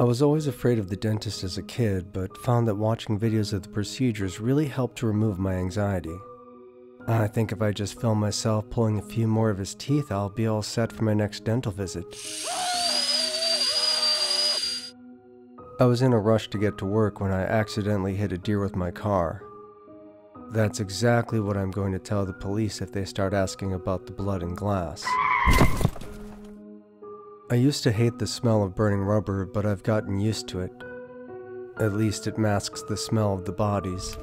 I was always afraid of the dentist as a kid, but found that watching videos of the procedures really helped to remove my anxiety. I think if I just film myself pulling a few more of his teeth, I'll be all set for my next dental visit. I was in a rush to get to work when I accidentally hit a deer with my car. That's exactly what I'm going to tell the police if they start asking about the blood and glass. I used to hate the smell of burning rubber, but I've gotten used to it. At least it masks the smell of the bodies.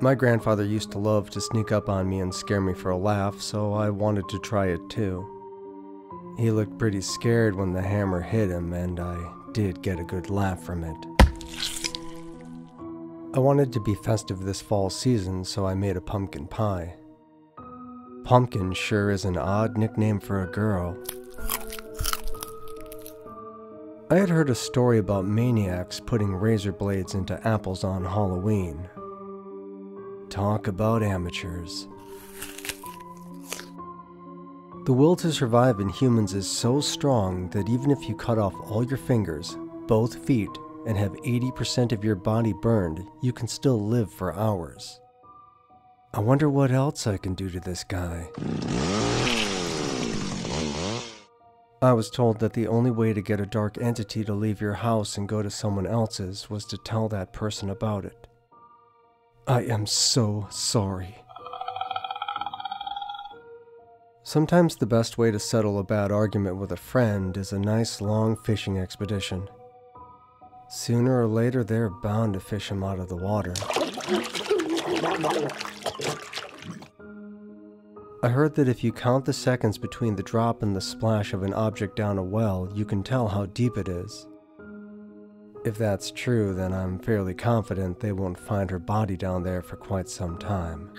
My grandfather used to love to sneak up on me and scare me for a laugh, so I wanted to try it too. He looked pretty scared when the hammer hit him, and I did get a good laugh from it. I wanted to be festive this fall season, so I made a pumpkin pie. Pumpkin sure is an odd nickname for a girl. I had heard a story about maniacs putting razor blades into apples on Halloween. Talk about amateurs. The will to survive in humans is so strong that even if you cut off all your fingers, both feet, and have 80% of your body burned, you can still live for hours. I wonder what else I can do to this guy. I was told that the only way to get a dark entity to leave your house and go to someone else's was to tell that person about it. I am so sorry. Sometimes the best way to settle a bad argument with a friend is a nice long fishing expedition. Sooner or later, they're bound to fish him out of the water. I heard that if you count the seconds between the drop and the splash of an object down a well, you can tell how deep it is. If that's true, then I'm fairly confident they won't find her body down there for quite some time.